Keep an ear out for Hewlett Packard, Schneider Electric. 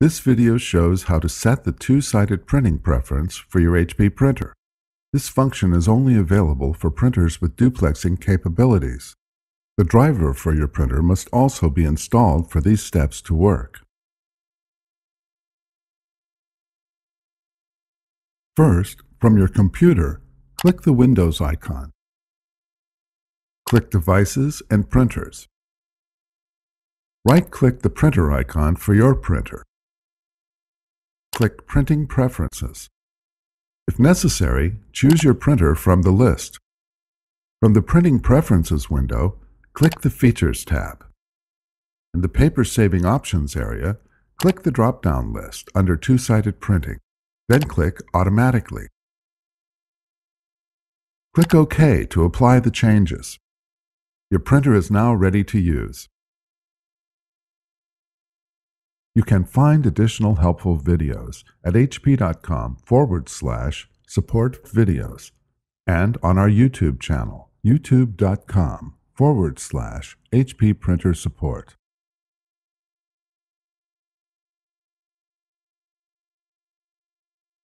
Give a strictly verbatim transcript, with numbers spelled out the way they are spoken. This video shows how to set the two-sided printing preference for your H P printer. This function is only available for printers with duplexing capabilities. The driver for your printer must also be installed for these steps to work. First, from your computer, click the Windows icon. Click Devices and Printers. Right-click the printer icon for your printer. Click Printing Preferences. If necessary, choose your printer from the list. From the Printing Preferences window, click the Features tab. In the Paper Saving Options area, click the drop-down list under Two-Sided Printing, then click Automatically. Click OK to apply the changes. Your printer is now ready to use. You can find additional helpful videos at hp.com forward slash support videos and on our YouTube channel, youtube.com forward slash hp printer support.